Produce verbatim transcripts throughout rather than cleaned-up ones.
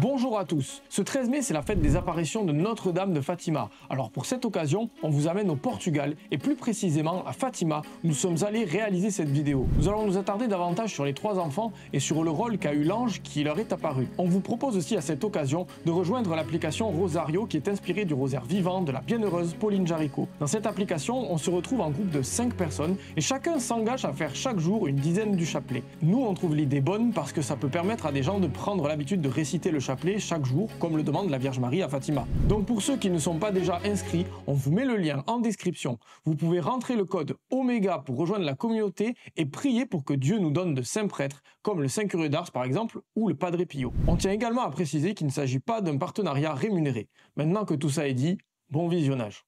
Bonjour à tous. Ce treize mai, c'est la fête des apparitions de Notre-Dame de Fatima. Alors pour cette occasion, on vous amène au Portugal et plus précisément à Fatima où nous sommes allés réaliser cette vidéo. Nous allons nous attarder davantage sur les trois enfants et sur le rôle qu'a eu l'ange qui leur est apparu. On vous propose aussi à cette occasion de rejoindre l'application Rosario qui est inspirée du rosaire vivant de la bienheureuse Pauline Jaricot. Dans cette application, on se retrouve en groupe de cinq personnes et chacun s'engage à faire chaque jour une dizaine du chapelet. Nous, on trouve l'idée bonne parce que ça peut permettre à des gens de prendre l'habitude de réciter le chapelet chaque jour comme le demande la Vierge Marie à Fatima. Donc pour ceux qui ne sont pas déjà inscrits, on vous met le lien en description. Vous pouvez rentrer le code OMEGA pour rejoindre la communauté et prier pour que Dieu nous donne de saints prêtres comme le Saint Curé d'Ars par exemple ou le Padre Pio. On tient également à préciser qu'il ne s'agit pas d'un partenariat rémunéré. Maintenant que tout ça est dit, bon visionnage.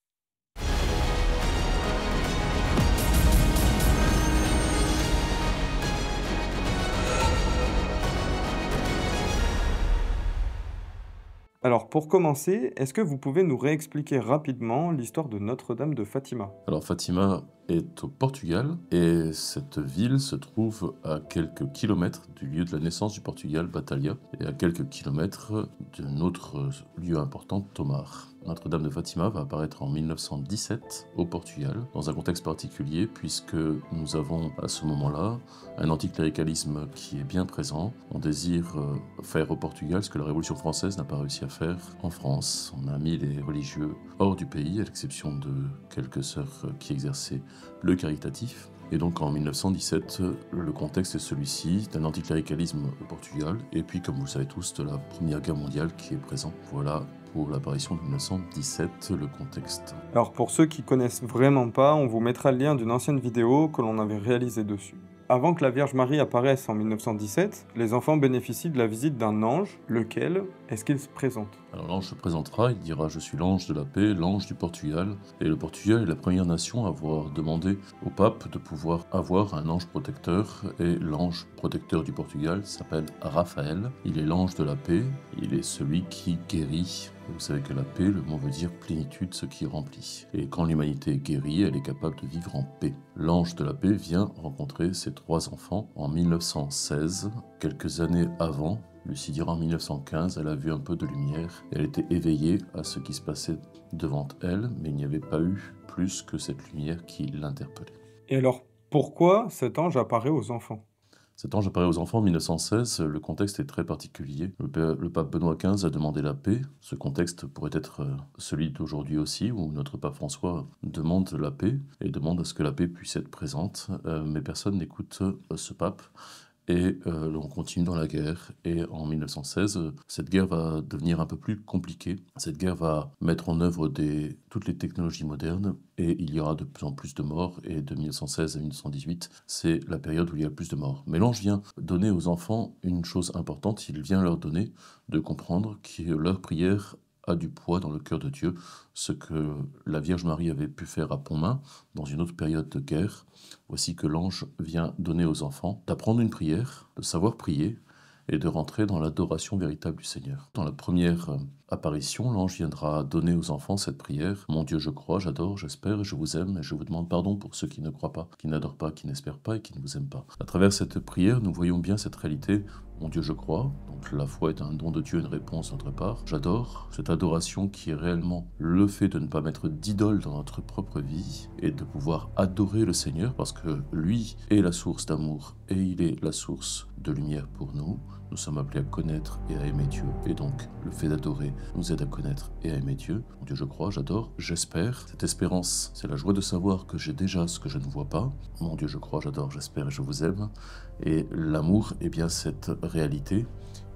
Alors pour commencer, est-ce que vous pouvez nous réexpliquer rapidement l'histoire de Notre-Dame de Fatima? Alors Fatima est au Portugal et cette ville se trouve à quelques kilomètres du lieu de la naissance du Portugal, Batalha, et à quelques kilomètres d'un autre lieu important, Tomar. Notre-Dame de Fatima va apparaître en mille neuf cent dix-sept au Portugal, dans un contexte particulier puisque nous avons à ce moment-là un anticléricalisme qui est bien présent. On désire faire au Portugal ce que la Révolution française n'a pas réussi à faire en France. On a mis les religieux hors du pays, à l'exception de quelques sœurs qui exerçaient le caritatif. Et donc en mille neuf cent dix-sept, le contexte est celui-ci, d'un anticléricalisme au Portugal, et puis comme vous le savez tous, de la Première Guerre mondiale qui est présente. Voilà pour l'apparition de mille neuf cent dix-sept, le contexte. Alors pour ceux qui connaissent vraiment pas, on vous mettra le lien d'une ancienne vidéo que l'on avait réalisée dessus. Avant que la Vierge Marie apparaisse en mille neuf cent dix-sept, les enfants bénéficient de la visite d'un ange, lequel est-ce qu'il se présente? Alors l'ange se présentera, il dira « Je suis l'ange de la paix, l'ange du Portugal ». Et le Portugal est la première nation à avoir demandé au pape de pouvoir avoir un ange protecteur. Et l'ange protecteur du Portugal s'appelle Raphaël. Il est l'ange de la paix, il est celui qui guérit. Vous savez que la paix, le mot veut dire plénitude, ce qui remplit. Et quand l'humanité est guérie, elle est capable de vivre en paix. L'ange de la paix vient rencontrer ses trois enfants en mille neuf cent seize, quelques années avant. Lucie d'Iran en mille neuf cent quinze, elle a vu un peu de lumière. Elle était éveillée à ce qui se passait devant elle, mais il n'y avait pas eu plus que cette lumière qui l'interpellait. Et alors, pourquoi cet ange apparaît aux enfants ? Cet ange apparaît aux enfants en mille neuf cent seize, le contexte est très particulier. Le pape Benoît quinze a demandé la paix. Ce contexte pourrait être celui d'aujourd'hui aussi, où notre pape François demande la paix et demande à ce que la paix puisse être présente. Mais personne n'écoute ce pape. Et euh, on continue dans la guerre, et en mille neuf cent seize, cette guerre va devenir un peu plus compliquée. Cette guerre va mettre en œuvre des, toutes les technologies modernes, et il y aura de plus en plus de morts, et de mille neuf cent seize à mille neuf cent dix-huit, c'est la période où il y a le plus de morts. Mais l'ange vient donner aux enfants une chose importante, il vient leur donner de comprendre que leur prière a du poids dans le cœur de Dieu, ce que la Vierge Marie avait pu faire à Pontmain dans une autre période de guerre. Voici que l'ange vient donner aux enfants d'apprendre une prière, de savoir prier et de rentrer dans l'adoration véritable du Seigneur. Dans la première apparition, l'ange viendra donner aux enfants cette prière. « Mon Dieu, je crois, j'adore, j'espère, je vous aime, et je vous demande pardon pour ceux qui ne croient pas, qui n'adorent pas, qui n'espèrent pas et qui ne vous aiment pas. » À travers cette prière, nous voyons bien cette réalité. « Mon Dieu, je crois », donc la foi est un don de Dieu, une réponse de notre part. « J'adore », cette adoration qui est réellement le fait de ne pas mettre d'idole dans notre propre vie et de pouvoir adorer le Seigneur parce que lui est la source d'amour et il est la source de lumière pour nous. Nous sommes appelés à connaître et à aimer Dieu. Et donc, le fait d'adorer nous aide à connaître et à aimer Dieu. Mon Dieu, je crois, j'adore, j'espère. Cette espérance, c'est la joie de savoir que j'ai déjà ce que je ne vois pas. Mon Dieu, je crois, j'adore, j'espère et je vous aime. Et l'amour, eh bien, cette réalité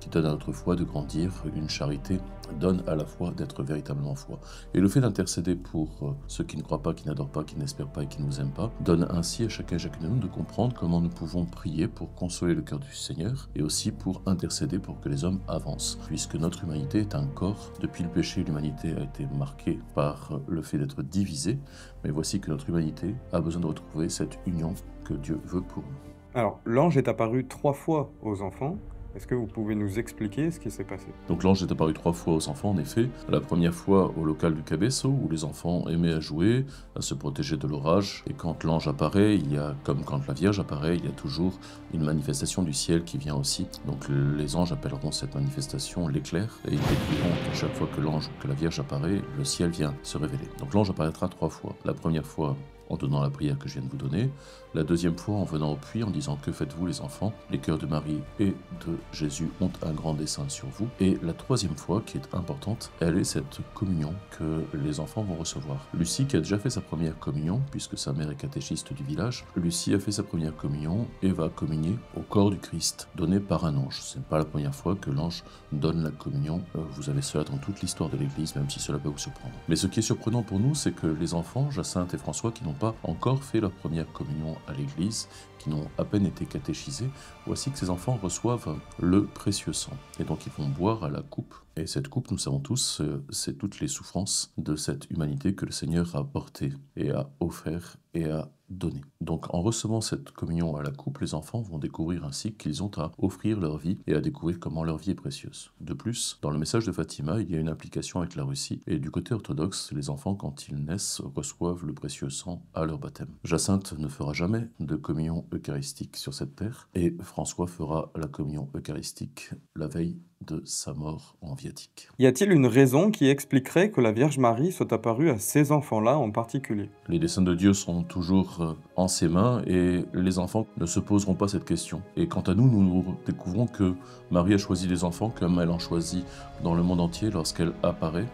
qui donne à notre foi de grandir, une charité donne à la foi d'être véritablement foi. Et le fait d'intercéder pour ceux qui ne croient pas, qui n'adorent pas, qui n'espèrent pas et qui ne nous aiment pas, donne ainsi à chacun et chacune de nous de comprendre comment nous pouvons prier pour consoler le cœur du Seigneur et aussi pour intercéder pour que les hommes avancent. Puisque notre humanité est un corps, depuis le péché, l'humanité a été marquée par le fait d'être divisée, mais voici que notre humanité a besoin de retrouver cette union que Dieu veut pour nous. Alors, l'ange est apparu trois fois aux enfants, Est-ce que vous pouvez nous expliquer ce qui s'est passé? Donc l'ange est apparu trois fois aux enfants, en effet. La première fois au local du Cabesso, où les enfants aimaient à jouer, à se protéger de l'orage. Et quand l'ange apparaît, il y a, comme quand la Vierge apparaît, il y a toujours une manifestation du ciel qui vient aussi. Donc les anges appelleront cette manifestation l'éclair, et ils décriront qu'à chaque fois que l'ange ou que la Vierge apparaît, le ciel vient se révéler. Donc l'ange apparaîtra trois fois. La première fois, en donnant la prière que je viens de vous donner, la deuxième fois en venant au puits en disant « Que faites-vous les enfants ? Les cœurs de Marie et de Jésus ont un grand dessein sur vous ». Et la troisième fois, qui est importante, elle est cette communion que les enfants vont recevoir. Lucie, qui a déjà fait sa première communion, puisque sa mère est catéchiste du village, Lucie a fait sa première communion et va communier au corps du Christ, donné par un ange. Ce n'est pas la première fois que l'ange donne la communion. Vous avez cela dans toute l'histoire de l'Église, même si cela peut vous surprendre. Mais ce qui est surprenant pour nous, c'est que les enfants, Jacinthe et François, qui n'ont pas encore fait leur première communion à l'Église, qui n'ont à peine été catéchisés, voici que ces enfants reçoivent le précieux sang. Et donc ils vont boire à la coupe. Et cette coupe, nous savons tous, c'est toutes les souffrances de cette humanité que le Seigneur a portée et a offert et a donné. Donc en recevant cette communion à la coupe, les enfants vont découvrir ainsi qu'ils ont à offrir leur vie et à découvrir comment leur vie est précieuse. De plus, dans le message de Fatima, il y a une implication avec la Russie, et du côté orthodoxe, les enfants, quand ils naissent, reçoivent le précieux sang à leur baptême. Jacinthe ne fera jamais de communion eucharistique sur cette terre, et François fera la communion eucharistique la veille de sa mort en viatique. Y a-t-il une raison qui expliquerait que la Vierge Marie soit apparue à ces enfants-là en particulier? Les desseins de Dieu sont toujours en ses mains et les enfants ne se poseront pas cette question. Et quant à nous, nous découvrons que Marie a choisi les enfants comme elle en choisit dans le monde entier lorsqu'elle apparaît,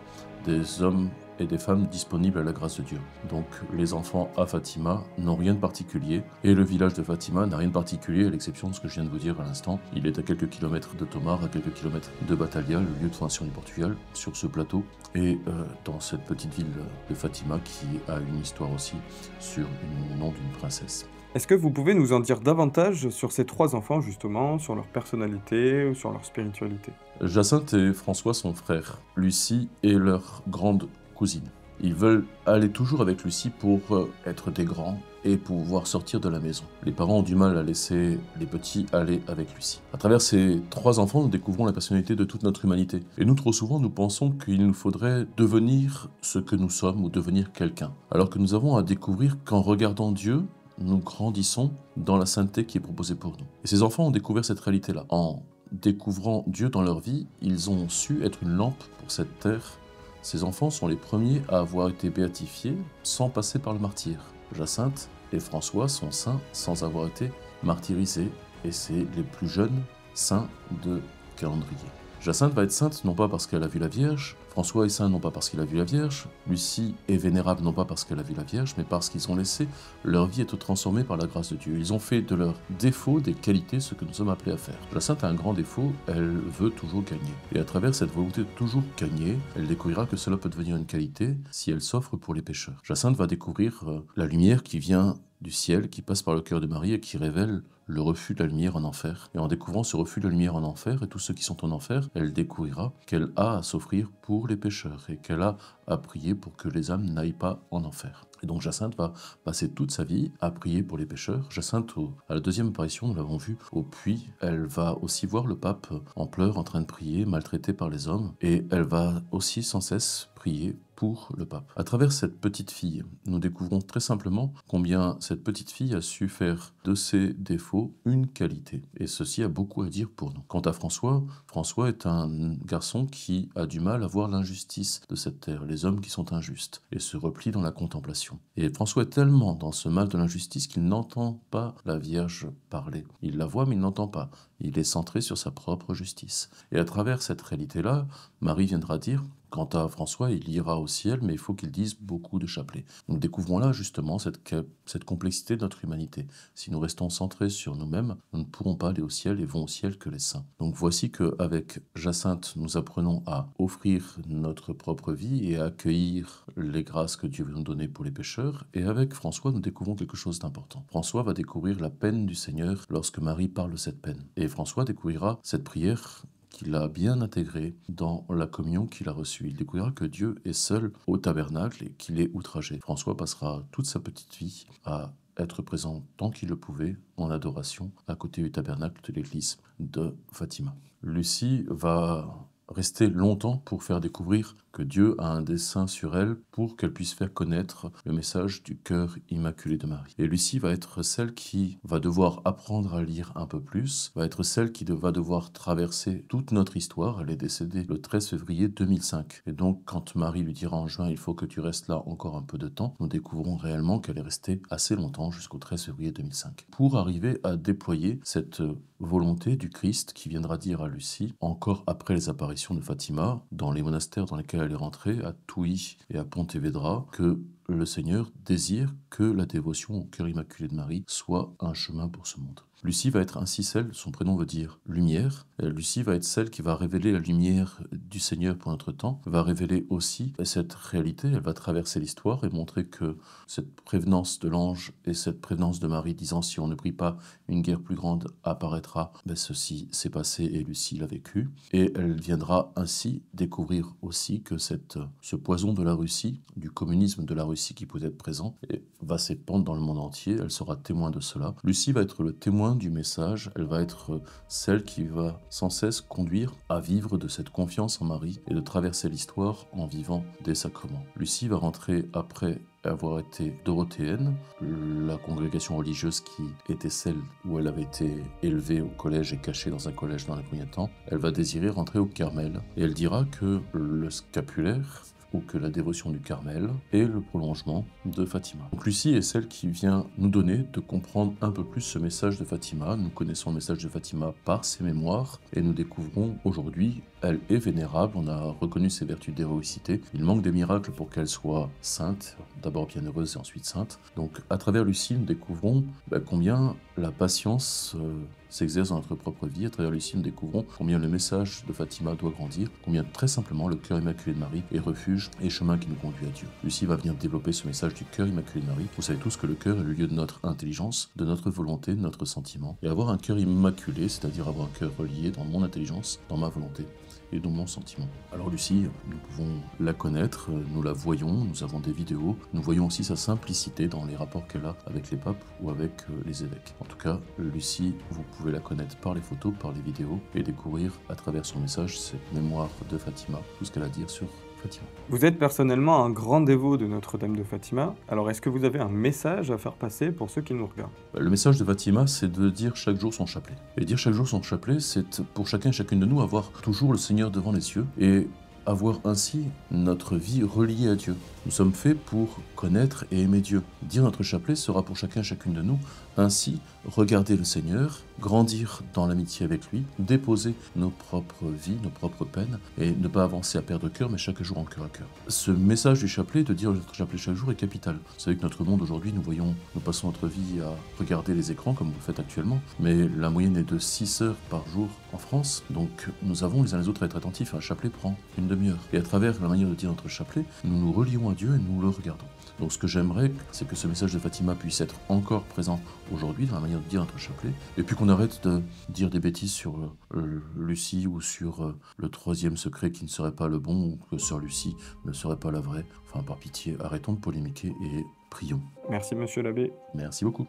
des hommes et des femmes disponibles à la grâce de Dieu. Donc les enfants à Fatima n'ont rien de particulier, et le village de Fatima n'a rien de particulier à l'exception de ce que je viens de vous dire à l'instant. Il est à quelques kilomètres de Tomar, à quelques kilomètres de Batalha, le lieu de fondation du Portugal, sur ce plateau, et euh, dans cette petite ville de Fatima qui a une histoire aussi sur le nom d'une princesse. Est-ce que vous pouvez nous en dire davantage sur ces trois enfants, justement, sur leur personnalité ou sur leur spiritualité? Jacinthe et François sont frères, Lucie et leur grande cousine. Ils veulent aller toujours avec Lucie pour être des grands et pouvoir sortir de la maison. Les parents ont du mal à laisser les petits aller avec Lucie. À travers ces trois enfants, nous découvrons la personnalité de toute notre humanité. Et nous, trop souvent, nous pensons qu'il nous faudrait devenir ce que nous sommes ou devenir quelqu'un. Alors que nous avons à découvrir qu'en regardant Dieu, nous grandissons dans la sainteté qui est proposée pour nous. Et ces enfants ont découvert cette réalité-là. En découvrant Dieu dans leur vie, ils ont su être une lampe pour cette terre. Ces enfants sont les premiers à avoir été béatifiés sans passer par le martyre. Jacinthe et François sont saints sans avoir été martyrisés, et c'est les plus jeunes saints de calendrier. Jacinthe va être sainte non pas parce qu'elle a vu la Vierge, François est saint non pas parce qu'il a vu la Vierge, Lucie est vénérable non pas parce qu'elle a vu la Vierge, mais parce qu'ils ont laissé leur vie être transformée par la grâce de Dieu. Ils ont fait de leurs défauts des qualités ce que nous sommes appelés à faire. Jacinthe a un grand défaut, elle veut toujours gagner. Et à travers cette volonté de toujours gagner, elle découvrira que cela peut devenir une qualité si elle s'offre pour les pécheurs. Jacinthe va découvrir la lumière qui vient du ciel, qui passe par le cœur de Marie et qui révèle le refus de la lumière en enfer. Et en découvrant ce refus de la lumière en enfer et tous ceux qui sont en enfer, elle découvrira qu'elle a à s'offrir pour les pécheurs et qu'elle a à prier pour que les âmes n'aillent pas en enfer. Et donc Jacinthe va passer toute sa vie à prier pour les pécheurs. Jacinthe, à la deuxième apparition, nous l'avons vu au puits, elle va aussi voir le pape en pleurs, en train de prier, maltraité par les hommes, et elle va aussi sans cesse prier pour le pape. À travers cette petite fille, nous découvrons très simplement combien cette petite fille a su faire de ses défauts une qualité. Et ceci a beaucoup à dire pour nous. Quant à François, François est un garçon qui a du mal à voir l'injustice de cette terre, les hommes qui sont injustes, et se replie dans la contemplation. Et François est tellement dans ce mal de l'injustice qu'il n'entend pas la Vierge parler. Il la voit mais il n'entend pas. Il est centré sur sa propre justice. Et à travers cette réalité-là, Marie viendra dire... Quant à François, il ira au ciel, mais il faut qu'il dise beaucoup de chapelets. Nous découvrons là justement cette, cette complexité de notre humanité. Si nous restons centrés sur nous-mêmes, nous ne pourrons pas aller au ciel et vont au ciel que les saints. Donc voici qu'avec Jacinthe, nous apprenons à offrir notre propre vie et à accueillir les grâces que Dieu veut nous donner pour les pécheurs. Et avec François, nous découvrons quelque chose d'important. François va découvrir la peine du Seigneur lorsque Marie parle de cette peine. Et François découvrira cette prière qu'il a bien intégré dans la communion qu'il a reçue. Il découvrira que Dieu est seul au tabernacle et qu'il est outragé. François passera toute sa petite vie à être présent tant qu'il le pouvait en adoration à côté du tabernacle de l'église de Fatima. Lucie va rester longtemps pour faire découvrir que Dieu a un dessein sur elle pour qu'elle puisse faire connaître le message du cœur immaculé de Marie. Et Lucie va être celle qui va devoir apprendre à lire un peu plus, va être celle qui va devoir traverser toute notre histoire. Elle est décédée le treize février deux mille cinq. Et donc, quand Marie lui dira en juin « il faut que tu restes là encore un peu de temps », nous découvrons réellement qu'elle est restée assez longtemps, jusqu'au treize février deux mille cinq, pour arriver à déployer cette volonté du Christ qui viendra dire à Lucie, encore après les apparitions de Fatima, dans les monastères dans lesquels elle est rentrée, à Touy et à Pontevedra, que le Seigneur désire que la dévotion au cœur immaculé de Marie soit un chemin pour ce monde. Lucie va être ainsi celle, son prénom veut dire lumière, Lucie va être celle qui va révéler la lumière du Seigneur pour notre temps, va révéler aussi cette réalité, elle va traverser l'histoire et montrer que cette prévenance de l'ange et cette prévenance de Marie disant si on ne prie pas, une guerre plus grande apparaîtra, ben ceci s'est passé et Lucie l'a vécu. Et elle viendra ainsi découvrir aussi que cette, ce poison de la Russie, du communisme de la Russie qui peut être présent, et va s'épandre dans le monde entier, elle sera témoin de cela. Lucie va être le témoin du message, elle va être celle qui va sans cesse conduire à vivre de cette confiance en Marie et de traverser l'histoire en vivant des sacrements. Lucie va rentrer après avoir été dorothéenne, la congrégation religieuse qui était celle où elle avait été élevée au collège et cachée dans un collège dans les premiers temps. Elle va désirer rentrer au Carmel et elle dira que le scapulaire ou que la dévotion du Carmel est le prolongement de Fatima. Donc Lucie est celle qui vient nous donner de comprendre un peu plus ce message de Fatima. Nous connaissons le message de Fatima par ses mémoires et nous découvrons aujourd'hui elle est vénérable, on a reconnu ses vertus d'héroïcité. Il manque des miracles pour qu'elle soit sainte, d'abord bienheureuse et ensuite sainte. Donc à travers Lucie, nous découvrons bah, combien la patience euh, s'exerce dans notre propre vie. À travers Lucie, nous découvrons combien le message de Fatima doit grandir, combien très simplement le cœur immaculé de Marie est refuge et chemin qui nous conduit à Dieu. Lucie va venir développer ce message du cœur immaculé de Marie. Vous savez tous que le cœur est le lieu de notre intelligence, de notre volonté, de notre sentiment. Et avoir un cœur immaculé, c'est-à-dire avoir un cœur relié dans mon intelligence, dans ma volonté et dans mon sentiment. Alors Lucie, nous pouvons la connaître, nous la voyons, nous avons des vidéos, nous voyons aussi sa simplicité dans les rapports qu'elle a avec les papes ou avec les évêques. En tout cas, Lucie, vous pouvez la connaître par les photos, par les vidéos et découvrir à travers son message cette mémoire de Fatima, tout ce qu'elle a à dire sur Fatima. Vous êtes personnellement un grand dévot de Notre-Dame de Fatima, alors est-ce que vous avez un message à faire passer pour ceux qui nous regardent? Le message de Fatima, c'est de dire chaque jour son chapelet. Et dire chaque jour son chapelet, c'est pour chacun et chacune de nous avoir toujours le Seigneur devant les yeux et avoir ainsi notre vie reliée à Dieu. Nous sommes faits pour connaître et aimer Dieu. Dire notre chapelet sera pour chacun et chacune de nous ainsi regarder le Seigneur, grandir dans l'amitié avec lui, déposer nos propres vies, nos propres peines et ne pas avancer à perdre cœur mais chaque jour en cœur à cœur. Ce message du chapelet, de dire notre chapelet chaque jour, est capital. Vous savez que notre monde aujourd'hui, nous voyons, nous passons notre vie à regarder les écrans comme vous le faites actuellement, mais la moyenne est de six heures par jour en France, donc nous avons les uns les autres à être attentifs. Un chapelet prend une demi-heure et à travers la manière de dire notre chapelet, nous nous relions à Dieu et nous le regardons. Donc ce que j'aimerais, c'est que ce message de Fatima puisse être encore présent aujourd'hui dans la manière de dire notre chapelet, et puis qu'on arrête de dire des bêtises sur euh, Lucie ou sur euh, le troisième secret qui ne serait pas le bon, ou que Sœur Lucie ne serait pas la vraie. Enfin, par pitié, arrêtons de polémiquer et prions. Merci monsieur l'abbé. Merci beaucoup.